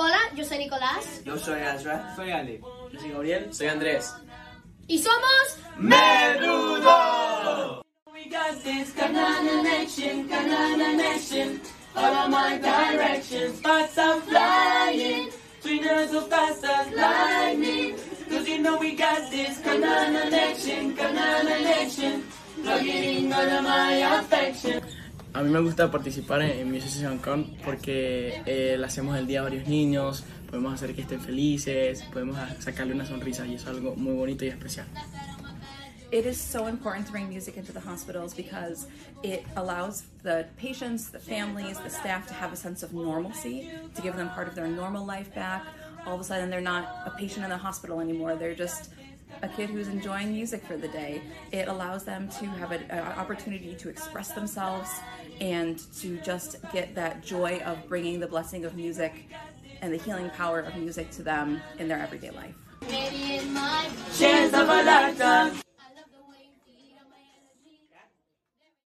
Hola, yo soy Nicolás. Yo soy Azra. Soy Ale. Yo soy Gabriel. Soy Andrés. Y somos... ¡Menudo! We got this Canal nation, follow my directions. Fast and flying, between us so fast as lightning. Cause you know we got this Canal nation, plugging all of my affection. A mí me gusta participar en mi Music Con porque le hacemos el día a varios niños, podemos hacer que estén felices, podemos sacarle una sonrisa y eso es algo muy bonito y especial. It is so important to bring music into the hospitals because it allows the patients, the families, the staff to have a sense of normalcy, to give them part of their normal life back. All of a sudden they're not a patient in the hospital anymore, they're just a kid who's enjoying music for the day. It allows them to have an opportunity to express themselves and to just get that joy of bringing the blessing of music and the healing power of music to them in their everyday life.